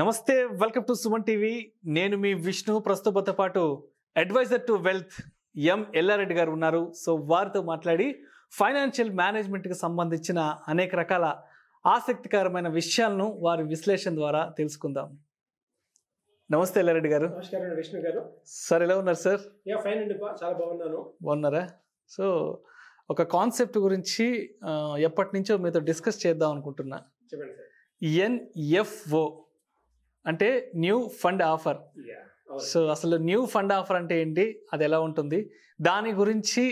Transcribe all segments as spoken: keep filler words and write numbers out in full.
నమస్తే, welcome to Suman TV. నేను మీ విష్ణు. ప్రస్తుతంతో పాటు adviser to wealth M Ellareddy గారు ఉన్నారు. సో వారితో మాట్లాడి ఫైనాన్షియల్ మేనేజ్మెంట్కి సంబంధించిన అనేక రకాల ఆసక్తికరమైన విషయాలను వారి విశ్లేషణ ద్వారా తెలుసుకుందాం. నమస్తే ఎల్లారెడ్డి గారు. నమస్కారం విష్ణు గారు. సార్ ఎలా ఉన్నారు సార్? ఫైన్ అండి, చాలా బాగున్నాను. బాగున్నారా? సో ఒక కాన్సెప్ట్ గురించి ఎప్పటి నుంచో మీతో డిస్కస్ చేద్దాం అనుకుంటున్నా. చెప్పండి సార్. ఎన్ఎఫ్ఓ అంటే న్యూ ఫండ్ ఆఫర్. సో అసలు న్యూ ఫండ్ ఆఫర్ అంటే ఏంటి, అది ఎలా ఉంటుంది, దాని గురించి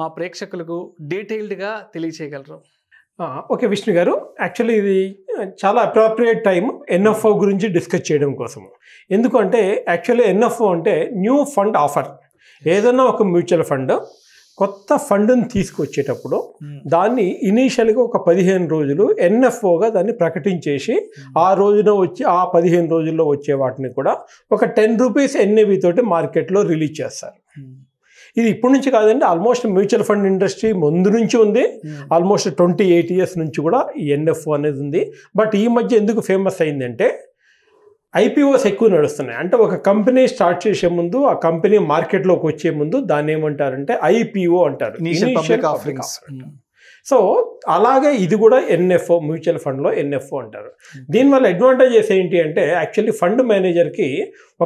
మా ప్రేక్షకులకు డీటెయిల్డ్గా తెలియచేయగలరు. ఓకే విష్ణు గారు, యాక్చువల్లీ ఇది చాలా అప్రోప్రియేట్ టైం ఎన్ఎఫ్ఓ గురించి డిస్కస్ చేయడం కోసం. ఎందుకంటే యాక్చువల్లీ ఎన్ఎఫ్ఓ అంటే న్యూ ఫండ్ ఆఫర్. ఏదైనా ఒక మ్యూచువల్ ఫండ్ కొత్త ఫండ్ని తీసుకొచ్చేటప్పుడు దాన్ని ఇనీషియల్గా ఒక పదిహేను రోజులు ఎన్ఎఫ్ఓగా దాన్ని ప్రకటించేసి ఆ రోజున వచ్చి ఆ పదిహేను రోజుల్లో వచ్చే వాటిని కూడా ఒక టెన్ రూపీస్ ఎన్ఏబి తోటి మార్కెట్లో రిలీజ్ చేస్తారు. ఇది ఇప్పటి నుంచి కాదండి, ఆల్మోస్ట్ మ్యూచువల్ ఫండ్ ఇండస్ట్రీ ముందు నుంచి ఉంది. ఆల్మోస్ట్ ట్వంటీ ఎయిట్ ఇయర్స్ నుంచి కూడా ఈ ఎన్ఎఫ్ఓ అనేది ఉంది. బట్ ఈ మధ్య ఎందుకు ఫేమస్ అయిందంటే ఐపీఓస్ ఎక్కువ నడుస్తున్నాయి. అంటే ఒక కంపెనీ స్టార్ట్ చేసే ముందు, ఆ కంపెనీ మార్కెట్లోకి వచ్చే ముందు దాన్ని ఏమంటారంటే ఐపీఓ అంటారు, ఇనిషియల్ పబ్లిక్ ఆఫరింగ్స్. సో అలాగే ఇది కూడా ఎన్ఎఫ్ఓ, మ్యూచువల్ ఫండ్లో ఎన్ఎఫ్ఓ అంటారు. దీనివల్ల అడ్వాంటేజెస్ ఏంటి అంటే యాక్చువల్లీ ఫండ్ మేనేజర్కి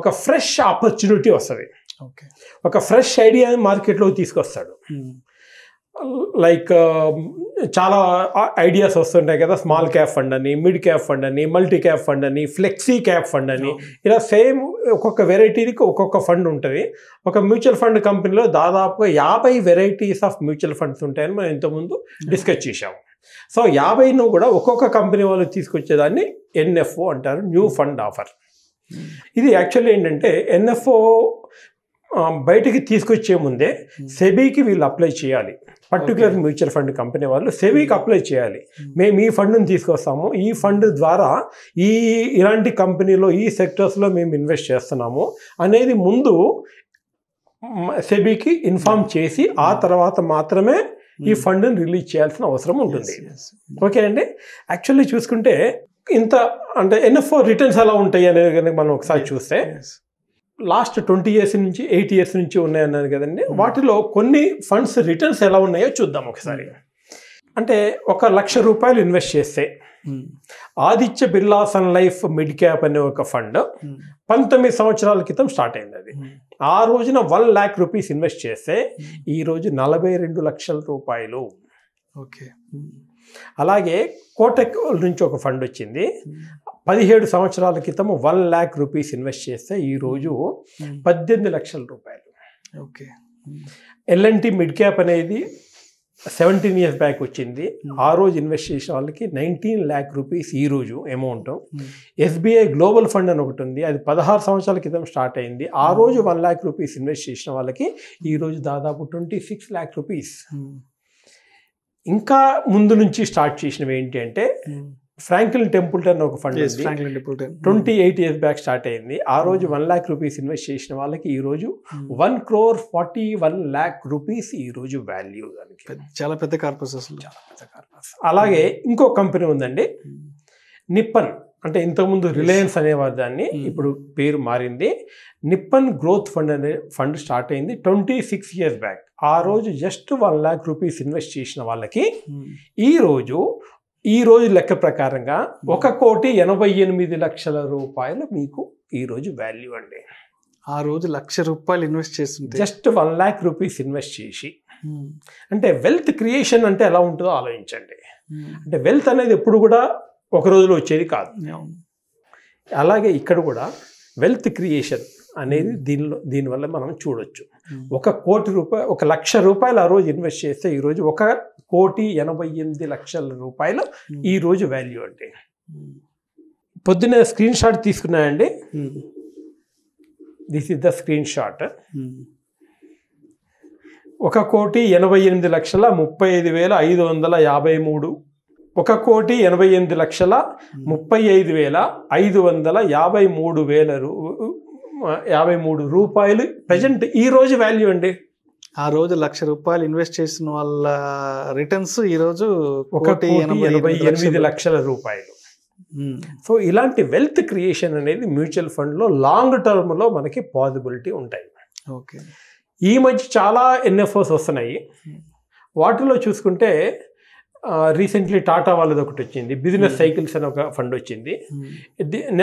ఒక ఫ్రెష్ ఆపర్చునిటీ వస్తుంది. ఓకే, ఒక ఫ్రెష్ ఐడియాని మార్కెట్లోకి తీసుకొస్తాడు. లైక్ చాలా ఐడియాస్ వస్తుంటాయి కదా, స్మాల్ క్యాప్ ఫండ్ అని, మిడ్ క్యాప్ ఫండ్ అని, మల్టీ క్యాప్ ఫండ్ అని, ఫ్లెక్సీ క్యాప్ ఫండ్ అని, ఇలా సేమ్ ఒక్కొక్క వెరైటీకి ఒక్కొక్క ఫండ్ ఉంటుంది. ఒక మ్యూచువల్ ఫండ్ కంపెనీలో దాదాపుగా యాభై వెరైటీస్ ఆఫ్ మ్యూచువల్ ఫండ్స్ ఉంటాయని మనం ఇంతకుముందు డిస్కస్ చేసాము. సో యాభైను కూడా ఒక్కొక్క కంపెనీ వాళ్ళు తీసుకొచ్చేదాన్ని ఎన్ఎఫ్ఓ అంటారు, న్యూ ఫండ్ ఆఫర్. ఇది యాక్చువల్లీ ఏంటంటే ఎన్ఎఫ్ఓ బయటికి తీసుకొచ్చే ముందే సెబీకి వీళ్ళు అప్లై చేయాలి. పర్టికులర్ మ్యూచువల్ ఫండ్ కంపెనీ వాళ్ళు సెబీకి అప్లై చేయాలి. మేము ఈ ఫండ్ని తీసుకొస్తాము, ఈ ఫండ్ ద్వారా ఈ ఇలాంటి కంపెనీలో ఈ సెక్టర్స్లో మేము ఇన్వెస్ట్ చేస్తున్నాము అనేది ముందు సెబీకి ఇన్ఫార్మ్ చేసి ఆ తర్వాత మాత్రమే ఈ ఫండ్ని రిలీజ్ చేయాల్సిన అవసరం ఉంటుంది. ఓకే అండి. యాక్చువల్లీ చూసుకుంటే ఇంత అంటే ఎన్ఎఫ్ఓ రిటర్న్స్ ఎలా ఉంటాయి అనేది కనుక మనం ఒకసారి చూస్తే, లాస్ట్ ట్వంటీ ఇయర్స్ నుంచి ఎయిట్ ఇయర్స్ నుంచి ఉన్నాయన్నారు కదండి. వాటిలో కొన్ని ఫండ్స్ రిటర్న్స్ ఎలా ఉన్నాయో చూద్దాం ఒకసారి. అంటే ఒక లక్ష రూపాయలు ఇన్వెస్ట్ చేస్తే Aditya Birla Sun Life mid cap అనే ఒక ఫండ్ పంతొమ్మిది సంవత్సరాల క్రితం స్టార్ట్ అయింది. అది ఆ రోజున వన్ ల్యాక్ రూపీస్ ఇన్వెస్ట్ చేస్తే ఈరోజు నలభై రెండు లక్షల రూపాయలు. ఓకే. అలాగే కోటక్ నుంచి ఒక ఫండ్ వచ్చింది, పదిహేడు సంవత్సరాల క్రితం వన్ ల్యాక్ రూపీస్ ఇన్వెస్ట్ చేస్తే ఈరోజు పద్దెనిమిది లక్షల రూపాయలు. ఓకే. ఎల్ఎన్టీ మిడ్ క్యాప్ అనేది సెవెంటీన్ ఇయర్స్ బ్యాక్ వచ్చింది, ఆ రోజు ఇన్వెస్ట్ చేసే వాళ్ళకి నైన్టీన్ ల్యాక్ రూపీస్ ఈరోజు అమౌంట్. ఎస్బీఐ గ్లోబల్ ఫండ్ అని ఒకటి ఉంది, అది పదహారు సంవత్సరాల క్రితం స్టార్ట్ అయింది, ఆ రోజు వన్ ల్యాక్ రూపీస్ ఇన్వెస్ట్ చేసిన వాళ్ళకి ఈరోజు దాదాపు ట్వంటీ సిక్స్ ల్యాక్ రూపీస్. ఇంకా ముందు నుంచి స్టార్ట్ చేసినవి ఏంటి అంటే ఫ్రాంక్లిన్ టెంపుల్టన్ ఒక fund, twenty eight years back start అయింది, ఆ రోజు వన్ ల్యాక్ రూపీస్ ఇన్వెస్ట్ చేసిన వాళ్ళకి ఈరోజు one crore forty one lakh rupees ఈరోజు వాల్యూ. దానికి చాలా పెద్ద కార్పస్, అసలు చాలా పెద్ద కార్పస్. అలాగే ఇంకో కంపెనీ ఉందండి నిప్పన్, అంటే ఇంతకుముందు రిలయన్స్ అనేవారు దాన్ని, ఇప్పుడు పేరు మారింది. నిప్పన్ గ్రోత్ ఫండ్ అనే ఫండ్ స్టార్ట్ అయింది ట్వంటీ సిక్స్ ఇయర్స్ బ్యాక్, ఆ రోజు just one lakh rupees invest చేసిన వాళ్ళకి ఈరోజు ఈ రోజు లెక్క ప్రకారంగా ఒక కోటి ఎనభై ఎనిమిది లక్షల రూపాయలు మీకు ఈరోజు వాల్యూ అండి. ఆ రోజు లక్ష రూపాయలు ఇన్వెస్ట్ చేస్తుంటే just one lakh rupees invest చేసి, అంటే వెల్త్ క్రియేషన్ అంటే ఎలా ఉంటుందో ఆలోచించండి. అంటే వెల్త్ అనేది ఎప్పుడు కూడా ఒక రోజులో వచ్చేది కాదు. అలాగే ఇక్కడ కూడా వెల్త్ క్రియేషన్ అనేది దీనిలో దీనివల్ల మనం చూడొచ్చు. ఒక కోటి రూపాయ ఒక లక్ష రూపాయలు ఆ రోజు ఇన్వెస్ట్ చేస్తే ఈరోజు ఒక కోటి ఎనభై ఎనిమిది లక్షల రూపాయలు ఈరోజు వాల్యూ అండి. పొద్దున్న స్క్రీన్ షాట్ తీసుకున్నాయండి, this is the screen shot. ఒక కోటి ఎనభై ఎనిమిది లక్షల ముప్పై ఐదు వేల ఐదు వందల యాభై మూడు ఒక కోటి ఎనభై ఎనిమిది లక్షల ముప్పై ఐదు వేల ఐదు వందల యాభై మూడు వేల రూ యాభై మూడు రూపాయలు ప్రజెంట్ ఈ రోజు వాల్యూ అండి. ఆ రోజు లక్ష రూపాయలు ఇన్వెస్ట్ చేసిన వాళ్ళ రిటర్న్స్ ఈరోజు ఒకటి ఎనభై ఎనిమిది లక్షల రూపాయలు. సో ఇలాంటి వెల్త్ క్రియేషన్ అనేది మ్యూచువల్ ఫండ్లో లాంగ్ టర్మ్లో మనకి పాసిబిలిటీ ఉంటాయి. ఓకే, ఈ మధ్య చాలా ఎన్ఎఫ్ఓస్ వస్తున్నాయి. వాటిలో చూసుకుంటే రీసెంట్లీ టాటా వాళ్ళది ఒకటి వచ్చింది, బిజినెస్ సైకిల్స్ అని ఒక ఫండ్ వచ్చింది,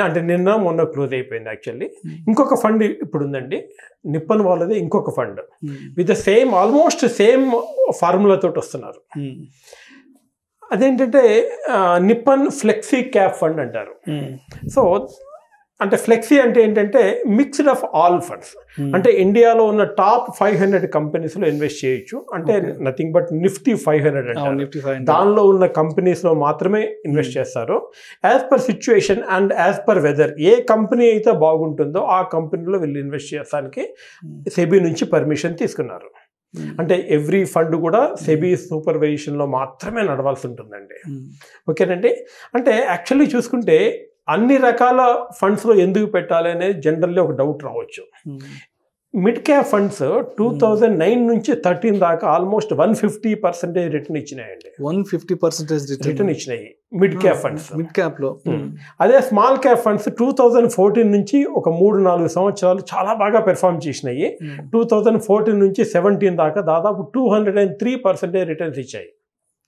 అంటే నిన్న మొన్న క్లోజ్ అయిపోయింది యాక్చువల్లీ. ఇంకొక ఫండ్ ఇప్పుడు ఉందండి నిప్పన్ వాళ్ళది, ఇంకొక fund with the same almost same ఫార్ములాతో వస్తున్నారు. అదేంటంటే నిప్పన్ ఫ్లెక్సీ క్యాప్ ఫండ్ అంటారు. సో అంటే ఫ్లెక్సీ అంటే ఏంటంటే మిక్స్డ్ ఆఫ్ ఆల్ ఫండ్స్, అంటే ఇండియాలో ఉన్న టాప్ ఫైవ్ హండ్రెడ్ కంపెనీస్లో ఇన్వెస్ట్ చేయొచ్చు, అంటే nothing but Nifty five hundred అంటే దానిలో ఉన్న కంపెనీస్లో మాత్రమే ఇన్వెస్ట్ చేస్తారు. As per situation and as per weather ఏ కంపెనీ అయితే బాగుంటుందో ఆ కంపెనీలో వీళ్ళు ఇన్వెస్ట్ చేయడానికి సెబీ నుంచి పర్మిషన్ తీసుకున్నారు. అంటే ఎవ్రీ ఫండ్ కూడా సెబీ సూపర్వైజేషన్లో మాత్రమే నడవాల్సి ఉంటుందండి. ఓకేనండి, అంటే యాక్చువల్లీ చూసుకుంటే అన్ని రకాల ఫండ్స్లో ఎందుకు పెట్టాలి అనేది జనరల్లీ ఒక డౌట్ రావచ్చు. Mid cap funds two thousand nine నుంచి థర్టీన్ దాకా almost one fifty percentage return ఇచ్చినాయండి. వన్ ఫిఫ్టీ పర్సెంటేజ్ రిటర్న్ ఇచ్చినాయి మిడ్ క్యాప్ ఫండ్స్, మిడ్ క్యాప్లో. అదే small cap funds two thousand fourteen నుంచి ఒక మూడు నాలుగు సంవత్సరాలు చాలా బాగా పెర్ఫామ్ చేసినాయి. టూ థౌజండ్ ఫోర్టీన్ నుంచి సెవెంటీన్ దాకా దాదాపు two hundred and three percentage returns ఇచ్చాయి.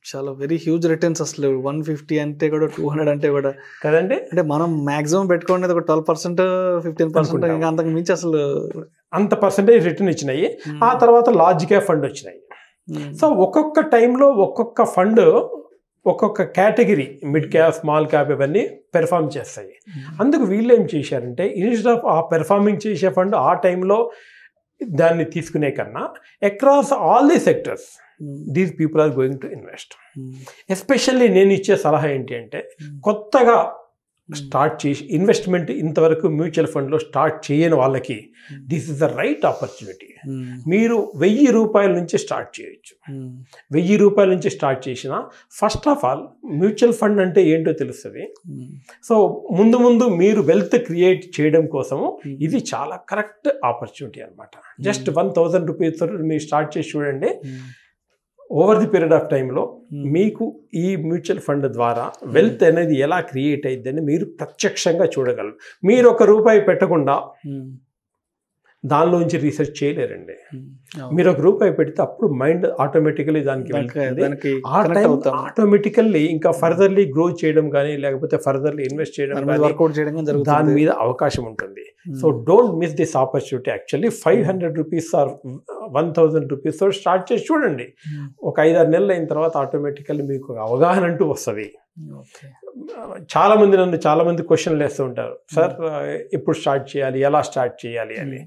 చాలా వెరీ హ్యూజ్ రిటర్న్స్, అసలు వన్ ఫిఫ్టీ అంటే కూడా టూ హండ్రెడ్ అంటే కూడా కదండి. అంటే మనం మాక్సిమం పెట్టుకునేది ఒక ట్వెల్వ్ పర్సెంట్ ఫిఫ్టీన్ పర్సెంట్ ఇంకా అంతకు మించి అసలు అంత పర్సెంటేజ్ రిటర్న్ ఇచ్చినాయి. ఆ తర్వాత లార్జ్ క్యాప్ ఫండ్ వచ్చినాయి. సో ఒక్కొక్క టైంలో ఒక్కొక్క ఫండ్ ఒక్కొక్క category mid cap small cap ఇవన్నీ పెర్ఫామ్ చేస్తాయి. అందుకు వీళ్ళు ఏం చేశారంటే ఇన్స్టెడ్ ఆఫ్ ఆ పెర్ఫార్మింగ్ చేసే ఫండ్ ఆ టైంలో దాన్ని తీసుకునే కన్నా across all the sectors these people are going to invest. Especially నేను ఇచ్చే సలహా ఏంటి అంటే కొత్తగా స్టార్ట్ చేసి ఇన్వెస్ట్మెంట్ ఇంతవరకు మ్యూచువల్ ఫండ్లో స్టార్ట్ చేయని వాళ్ళకి this is the right opportunity. మీరు వెయ్యి రూపాయల నుంచి స్టార్ట్ చేయొచ్చు. వెయ్యి రూపాయల నుంచి స్టార్ట్ చేసిన first of all mutual fund అంటే ఏంటో తెలుస్తుంది. సో ముందు ముందు మీరు వెల్త్ క్రియేట్ చేయడం కోసము ఇది చాలా కరెక్ట్ ఆపర్చునిటీ అనమాట. జస్ట్ వన్ థౌజండ్ రూపీస్ మీరు స్టార్ట్ చేసి చూడండి. ఓవర్ ది పీరియడ్ ఆఫ్ టైంలో మీకు ఈ మ్యూచువల్ ఫండ్ ద్వారా వెల్త్ అనేది ఎలా క్రియేట్ అయ్యిందని మీరు ప్రత్యక్షంగా చూడగలరు. మీరు ఒక రూపాయి పెట్టకుండా దానిలోంచి రీసెర్చ్ చేయలేరండి. మీరు ఒక రూపాయి పెడితే అప్పుడు మైండ్ ఆటోమేటికలీ దానికి వెళ్తుంది. ఆ టైం ఆటోమేటికల్లీ ఇంకా ఫర్దర్లీ గ్రో చేయడం కానీ లేకపోతే ఫర్దర్లీ ఇన్వెస్ట్ చేయడం కానీ దాని మీద అవకాశం ఉంటుంది. So don't miss this opportunity. Actually five hundred rupees or one thousand rupees start చేసి చూడండి. ఒక ఐదారు నెలలు అయిన తర్వాత ఆటోమేటికల్లీ మీకు అవగాహన అంటూ వస్తుంది. చాలా మంది నన్ను చాలా మంది క్వశ్చన్లు వేస్తూ ఉంటారు, సార్ ఎప్పుడు స్టార్ట్ చేయాలి, ఎలా స్టార్ట్ చేయాలి అని.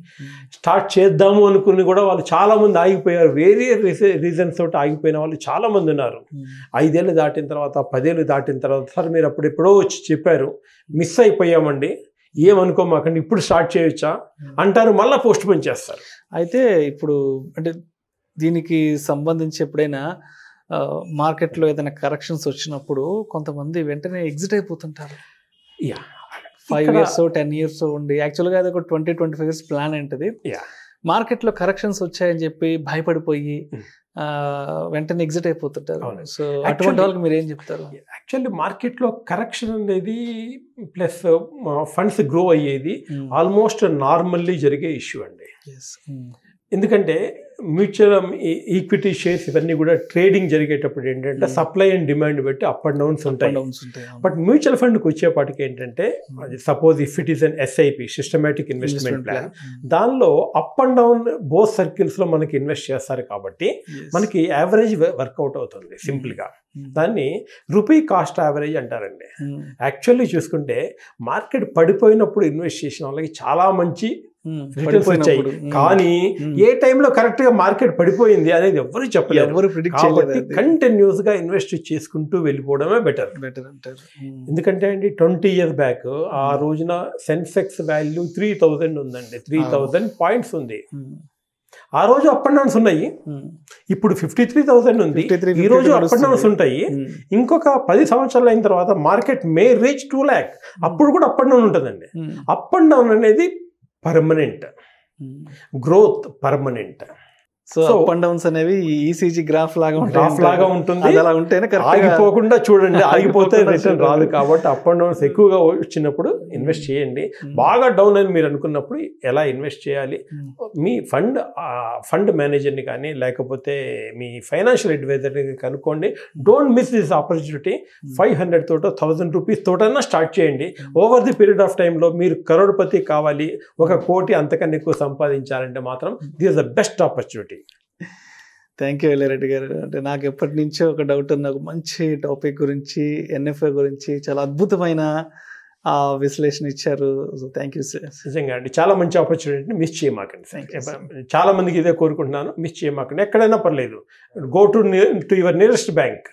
స్టార్ట్ చేద్దాము అనుకుని కూడా వాళ్ళు చాలా మంది ఆగిపోయారు. వేరే రీజన్స్ తోటి ఆగిపోయిన వాళ్ళు చాలా మంది ఉన్నారు. ఐదేళ్ళు దాటిన తర్వాత పదేళ్ళు దాటిన తర్వాత సార్ మీరు అప్పుడు ఎప్పుడో వచ్చి చెప్పారు మిస్ అయిపోయామండి, ఏమనుకోమాకండి ఇప్పుడు స్టార్ట్ చేయొచ్చా అంటారు, మళ్ళీ పోస్ట్ పోన్ చేస్తారు. అయితే ఇప్పుడు అంటే దీనికి సంబంధించి ఎప్పుడైనా మార్కెట్లో ఏదైనా కరెక్షన్స్ వచ్చినప్పుడు కొంతమంది వెంటనే ఎగ్జిట్ అయిపోతుంటారు. Yeah five years ten years ఉండి యాక్చువల్గా అది ఒక twenty twenty five years plan ఏంటిది. యా మార్కెట్లో కరెక్షన్స్ వచ్చాయని చెప్పి భయపడిపోయి వెంటనే ఎగ్జిట్ అయిపోతుంటారు. సో అటువంటి వాళ్ళకి మీరు ఏం చెప్తారు? యాక్చువల్లీ మార్కెట్లో కరెక్షన్ అనేది ప్లస్ ఫండ్స్ గ్రో అయ్యేది ఆల్మోస్ట్ నార్మల్లీ జరిగే ఇష్యూ అండి. ఎందుకంటే మ్యూచువల్ ఈక్విటీ షేర్స్ ఇవన్నీ కూడా ట్రేడింగ్ జరిగేటప్పుడు ఏంటంటే సప్లై అండ్ డిమాండ్ బట్టి అప్ అండ్ డౌన్స్ ఉంటాయి. బట్ మ్యూచువల్ ఫండ్కి వచ్చేపాటికి ఏంటంటే suppose if it is an SIP systematic investment plan, దానిలో అప్ అండ్ డౌన్ బోత్ సర్కిల్స్లో మనకి ఇన్వెస్ట్ చేస్తారు కాబట్టి మనకి యావరేజ్ వర్కౌట్ అవుతుంది. సింపుల్గా దాన్ని రూపీ కాస్ట్ యావరేజ్ అంటారండి. యాక్చువల్లీ చూసుకుంటే మార్కెట్ పడిపోయినప్పుడు ఇన్వెస్ట్ చేసిన వాళ్ళకి చాలా మంచి రిటర్న్స్ వచ్చాయి. కానీ ఏ టైంలో కరెక్ట్ గా మార్కెట్ పడిపోయింది అనేది ఎవరు చెప్పలేరు. కాబట్టి కంటిన్యూస్ గా ఇన్వెస్ట్ చేసుకుంటూ వెళ్ళిపోవడమే బెటర్. ఎందుకంటే అండి ట్వంటీ ఇయర్స్ బ్యాక్ ఆ రోజున సెన్సెక్స్ వాల్యూ త్రీ థౌజండ్ ఉందండి, త్రీ థౌజండ్ పాయింట్స్ ఉంది. ఆ రోజు అప్ అండ్ డౌన్స్ ఉన్నాయి. ఇప్పుడు ఫిఫ్టీ త్రీ థౌసండ్ ఉంది, ఈ రోజు అప్ అండ్ డౌన్స్ ఉంటాయి. ఇంకొక పది సంవత్సరాలు అయిన తర్వాత market may reach two lakh అప్పుడు కూడా అప్ అండ్ డౌన్ ఉంటుందండి. అప్ అండ్ డౌన్ అనేది permanent, growth permanent. So up and downs అనేవి ఈసీజీ గ్రాఫ్ లాగా ఉంటాయి. గ్రాఫ్ లాగా ఉంటుంది. అది అలా ఉంటేనే కరెక్ట్ ఆగిపోకుండా చూడండి. ఆగిపోతే రిటర్న్ రాదు. కాబట్టి అప్ అండ్ డౌన్స్ ఎక్కువగా వచ్చినప్పుడు ఇన్వెస్ట్ చేయండి. బాగా డౌన్ అని మీరు అనుకున్నప్పుడు ఎలా ఇన్వెస్ట్ చేయాలి, మీ ఫండ్ ఫండ్ మేనేజర్ని కానీ లేకపోతే మీ ఫైనాన్షియల్ అడ్వైజర్ని కనుక్కోండి. Don't miss this opportunity. Five hundred తోటో థౌసండ్ రూపీస్ తోటన్నా స్టార్ట్ చేయండి. ఓవర్ ది పీరియడ్ ఆఫ్ టైంలో మీరు కరోడ్పతి కావాలి, ఒక కోటి అంతకన్నా ఎక్కువ సంపాదించాలంటే మాత్రం this is the best opportunity. Thank you Ellareddy గారు. అంటే నాకు ఎప్పటి నుంచో ఒక డౌట్ ఉంది, నాకు మంచి టాపిక్ గురించి ఎన్ఎఫ్ఐ గురించి చాలా అద్భుతమైన విశ్లేషణ ఇచ్చారు. So thank you sir. నిజంగా అండి చాలా మంచి ఆపర్చునిటీని మిస్ చేయమాకండి. చాలా మందికి ఇదే కోరుకుంటున్నాను, మిస్ చేయమాకండి. ఎక్కడైనా పర్లేదు, go to to your nearest bank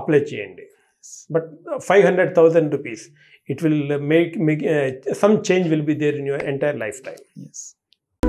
apply చేయండి. But five hundred thousand rupees it will make make some change will be there in your entire life time.